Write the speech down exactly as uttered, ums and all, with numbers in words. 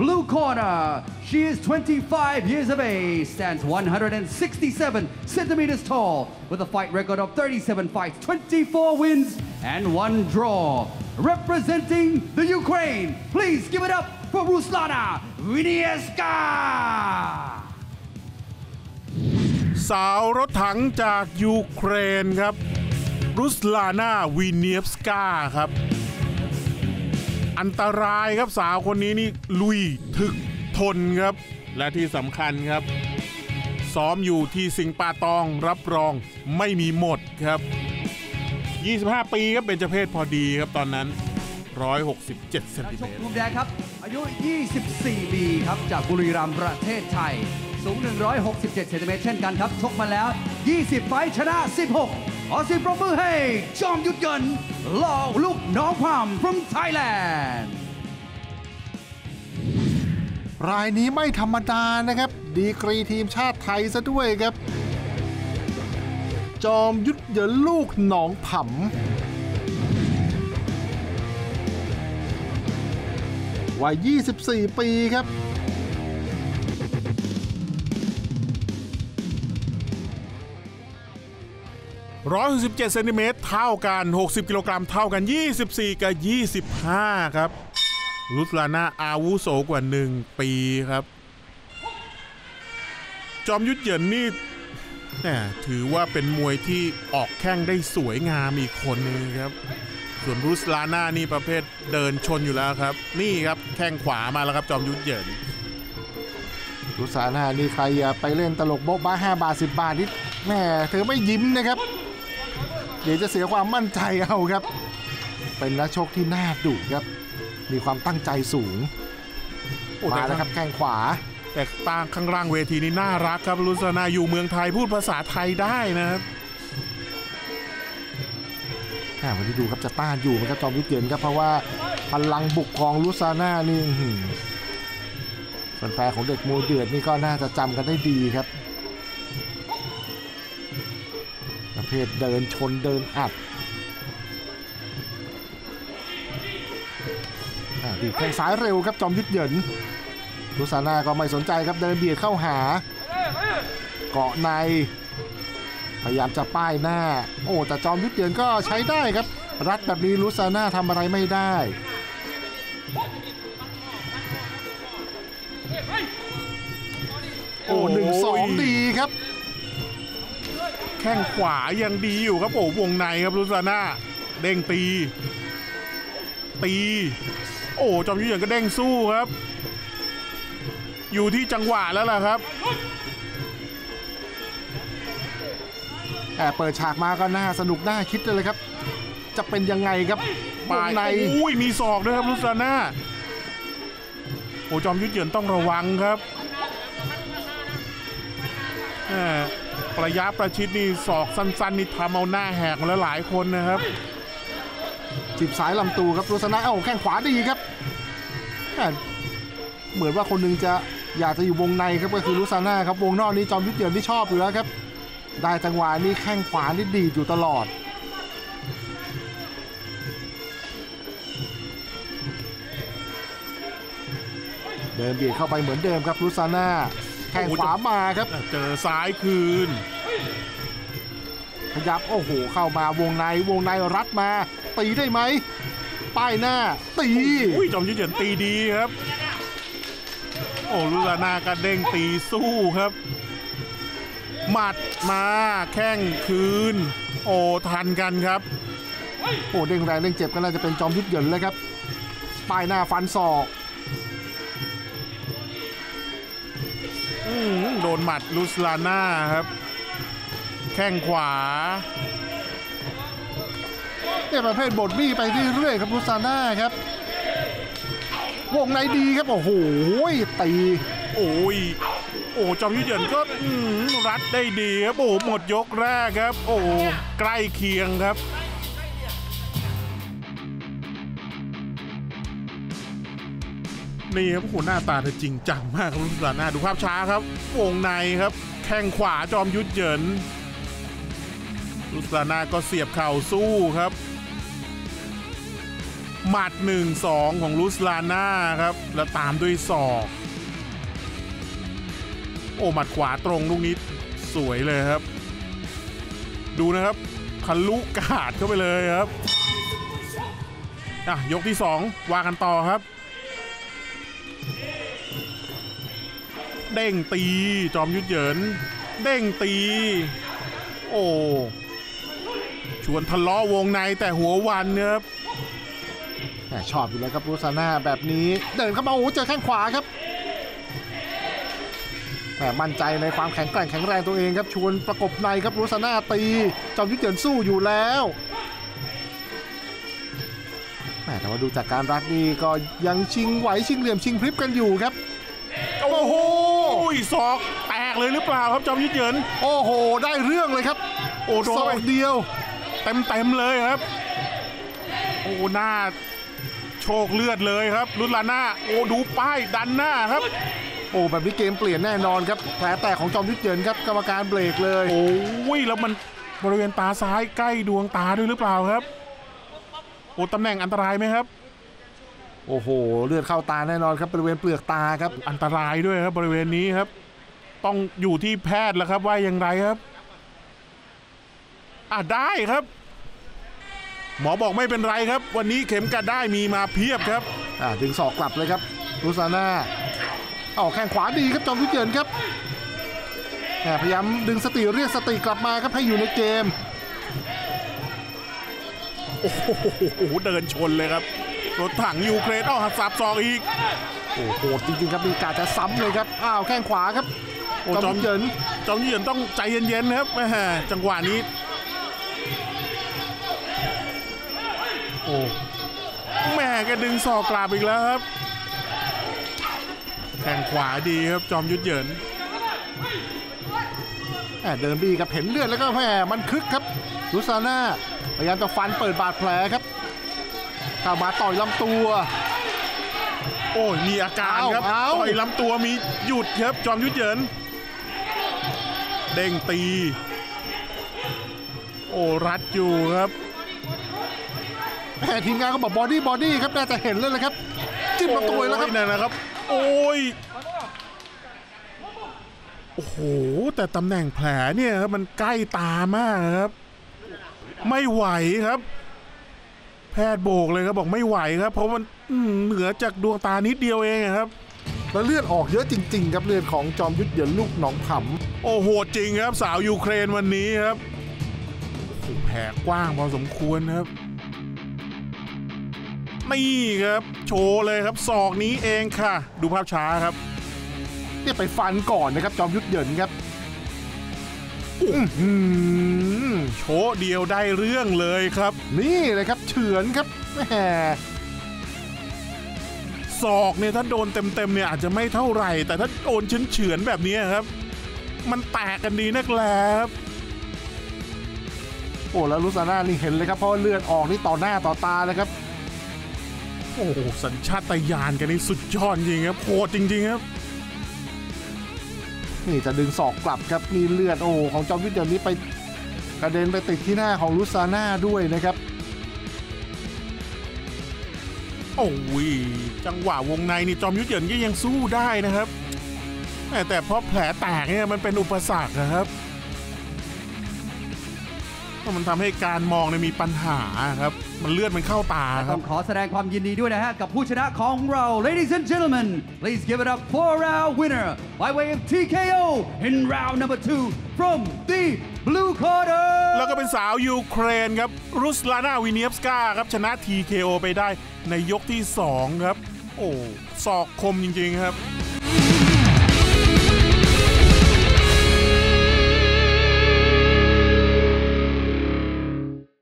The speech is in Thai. Blue corner, she is twenty-five years of age, stands one hundred sixty-seven centimeters tall, with a fight record of thirty-seven fights, twenty-four wins, and one draw. Representing the Ukraine, please give it up for Ruslana Vinieska. สาวรถถังจากยูเครนครับรุสลาน่าวีเนียฟสกาครับอันตรายครับสาวคนนี้นี่ลุยถึกทนครับและที่สำคัญครับซ้อมอยู่ที่สิงห์ป่าตองรับรองไม่มีหมดครับยี่สิบห้าปีครับเป็นเบญจเพศพอดีครับตอนนั้นหนึ่งร้อยหกสิบเจ็ดเซนติเมตรภูมิแดงครับอายุยี่สิบสี่ปีครับจากบุรีรัมย์ประเทศไทยสูงหนึ่งร้อยหกสิบเจ็ดเซนติเมตรเช่นกันครับชกมาแล้วยี่สิบไฟชนะสิบหกขอเสียงปรบมือให้จอมยุทธเกินลอลูกน้องพาม from Thailand รายนี้ไม่ธรรมดานะครับดีกรีทีมชาติไทยซะด้วยครับจอมยุทธเยินลูกหนองผำวัยยี่สิบสี่ปีครับหนึ่งร้อยหกสิบเจ็ดเซนติเมตรเท่ากันหกสิบกิโลกรัมเท่ากันยี่สิบสี่กับยี่สิบห้าครับรุสลาน่าอาวุโสกว่าหนึ่งปีครับจอมยุทธเยินนี่ถือว่าเป็นมวยที่ออกแข้งได้สวยงามอีกคนนึงครับส่วนรุสลาน่านี่ประเภทเดินชนอยู่แล้วครับนี่ครับแข้งขวามาแล้วครับจอมยุทธเยินรุสลาน่านี่ใครไปเล่นตลกโบ๊ะบ้าห้าบาทสิบบาทนิดแม่เธอไม่ยิ้มนะครับเดี๋ยวจะเสียความมั่นใจเอาครับเป็นนักชกที่น่าดุครับมีความตั้งใจสูงมาแล้วครับแข้งขวาแต่ต่างข้างล่างเวทีนี้น่ารักครับรุสลาน่าอยู่เมืองไทยพูดภาษาไทยได้นะครับวันนี้ดูครับจะต้านอยู่นะครับจอมยุทธเยินครับเพราะว่าพลังบุกของรุสลาน่านี่แฟนๆของเด็กมวยเดือดนี่ก็น่าจะจำกันได้ดีครับประเภทเดินชนเดินอัดดีแข้งซ้ายเร็วครับจอมยุทธเยินรุสลาน่าก็ไม่สนใจครับเดินเบียดเข้าหาเกาะในพยายามจะป้ายหน้าโอ้แต่จอมยุทธเยินก็ใช้ได้ครับรัดแบบนี้รุสลาน่าทำอะไรไม่ได้โอ้หนึ่งสองดีครับแข้งขวายังดีอยู่ครับโอ้วงในครับรุสลาน่าเด้งตีตีโอ้จอมยุทธเยินก็เด้งสู้ครับอยู่ที่จังหวะแล้วล่ะครับแอบเปิดฉากมาก็น่าสนุกน่าคิดเลยครับจะเป็นยังไงครับวงในอุ้ยมีศอกด้วยครับรุสลาน่าโอ้จอมยุทธเยินต้องระวังครับระยะประชิดนี่ศอกสั้นๆนี่ทำเอาหน้าแหกมาแล้วหลายคนนะครับจีบสายลำตัวครับรุสลาน่าเอ้าแข้งขวาดีครับเหมือนว่าคนนึงจะอยากจะอยู่วงในครับก็คือรุสลาน่าครับวงนอกนี้จอมยุทธเยินที่ชอบอยู่แล้วครับได้จังหวะนี้แข้งขวานี่ดีอยู่ตลอดเดินเบียดเข้าไปเหมือนเดิมครับรุสลาน่าแข้งขวามาครับเจอซ้ายคืนขยับโอ้โหเข้ามาวงในวงในรัดมาตีได้ไหมป้ายหน้าตีจอมยุทธเยินตีดีครับโอ้รุสลาน่าก็เด้งตีสู้ครับหมัดมาแข้งคืนโอ้ทันกันครับโอ้เด้งแรงเด้งเจ็บก็น่าจะเป็นจอมยุทธเยินเลยครับป้ายหน้าฟันศอกโดนหมัดรุสลาน่าครับแข้งขวาเนี่ยประเภทบทบี้ไปเรื่อยๆครับรุสลาน่าครับวงในดีครับโอ้โหตีโอ้ยโอ้จอมยุทธเยินก็รัดได้ดีครับโอ้หมดยกแรกครับโอ้ใกล้เคียงครับนี่ครับโอ้หน้าตาเธอจริงจังมากรุสลาน่าดูภาพช้าครับวงในครับแข้งขวาจอมยุทธเยินรุสลาน่าก็เสียบเข่าสู้ครับ หมัด หนึ่งสอง ของรุสลาน่าครับแล้วตามด้วยศอกโอ้หมัดขวาตรงลูกนี้สวยเลยครับดูนะครับทะลุกาดเข้าไปเลยครับอ่ะยกที่สองวางกันต่อครับเด้งตีจอมยุทธเยินเด้งตีโอ้ชวนทะเลาะวงในแต่หัววันครับชอบอยู่แล้วครับรุสลาน่าแบบนี้เดินเข้ามาโอ้เจอแข้งขวาครับแต่มั่นใจในความแข็งแกร่งแข็งแรงตัวเองครับชวนประกบในครับรุสลาน่าตีจอมยุทธเยินสู้อยู่แล้วแต่ว่าดูจากการรัดนี่ก็ยังชิงไหวชิงเหลี่ยมชิงพลิบกันอยู่ครับโอ้โหศอกแตกเลยหรือเปล่าครับจอมยุทธเยินโอ้โหได้เรื่องเลยครับโอ้โดนศอกเดียวเต็มเต็มเลยครับโอ้หน้าโชกเลือดเลยครับรุสลาน่าโอ้ดูป้ายดันหน้าครับโอ้แบบนี้เกมเปลี่ยนแน่นอนครับแผลแตกของจอมยุทธเยินครับกรรมการเบรกเลยโอ้ยแล้วมันบริเวณตาซ้ายใกล้ดวงตาด้วยหรือเปล่าครับโอ้ตำแหน่งอันตรายไหมครับโอ้โหเลือดเข้าตาแน่นอนครับบริเวณเปลือกตาครับอันตรายด้วยครับบริเวณนี้ครับต้องอยู่ที่แพทย์แล้วครับว่าอย่างไรครับอ่ะได้ครับหมอบอกไม่เป็นไรครับวันนี้เข็มกัดได้มีมาเพียบครับอ่ะดึงศอกกลับเลยครับรุสลาน่าออกแข้งขวาดีครับจอมยุทธเยินครับพยายามดึงสติเรียกสติกลับมาครับให้อยู่ในเกมโอ้โหเดินชนเลยครับรถถังยูเครนอ้าวหักสับศอกอีกโอ้โหจริงๆครับมีกาจะซ้ำเลยครับอ้าวแข้งขวาครับจอมยุทธเยินจอมยุทธเยินต้องใจเย็นๆครับแม่จังหวะนี้โอ้แม่ก็ดึงศอกกลับอีกแล้วครับแข้งขวาดีครับจอมยุทธเยินเดินบีกับเห็นเลือดแล้วก็แม่มันคึกครับรุสลาน่าพยายามจะฟันเปิดบาดแผลครับเข้ามาต่อยลำตัวโอ้ยมีอาการครับต่อยลำตัวมีหยุดครับจอมยุทธเยินเด้งตีโอ้รัดอยู่ครับทีมงานก็บอกบอดี้บอดี้ครับน่าจะเห็นเลยนะครับจิ้มลำตัวแล้วครับนี่นะครับโอ้ยโอ้โหแต่ตำแหน่งแผลเนี่ยครับมันใกล้ตามากครับไม่ไหวครับแพทย์โบกเลยครับบอกไม่ไหวครับเพราะมันเหนือจากดวงตานิดเดียวเองครับแล้วเลือดออกเยอะจริงๆครับเลือดของจอมยุทธเยินลูกหนองขำโอ้โหจริงครับสาวยูเครนวันนี้ครับแผลกว้างพอสมควรครับนี่ครับโชว์เลยครับศอกนี้เองค่ะดูภาพช้าครับเนี่ยไปฟันก่อนนะครับจอมยุทธเยินครับโชว์เดียวได้เรื่องเลยครับนี่เลยครับเฉือนครับแหมศอกเนี่ยถ้าโดนเต็มๆเนี่ยอาจจะไม่เท่าไหร่แต่ถ้าโดนเฉือนแบบนี้ครับมันแตกกันดีนักแล้วโอ้แล้วรุสลาน่านี่เห็นเลยครับเพราะเลือดออกนี่ต่อหน้าต่อตาเลยครับโอ้สัญชาตญาณกันนี่สุดยอดจริงครับโหดจริงๆครับนี่จะดึงศอกกลับครับมีเลือดโอ้ของจอมยุทธเยินนี้ไปกระเด็นไปติดที่หน้าของรุสลาน่าด้วยนะครับโอ้ยจังหวะวงในนี่จอมยุทธเยินก็ยังสู้ได้นะครับแต่เพราะแผลแตกเนี่ยมันเป็นอุปสรรคนะครับมันทำให้การมองเนี่ยมีปัญหาครับมันเลือดมันเข้าตาครับขอแสดงความยินดีด้วยนะฮะกับผู้ชนะของเรา ladies and gentlemen please give it up for our winner by way of ที เค โอ in round number two from the blue corner แล้วก็เป็นสาวยูเครนครับรุสลาน่าวิเนียฟสกาครับชนะ ที เค โอ ไปได้ในยกที่สองครับโอ้ศอกคมจริงๆครับ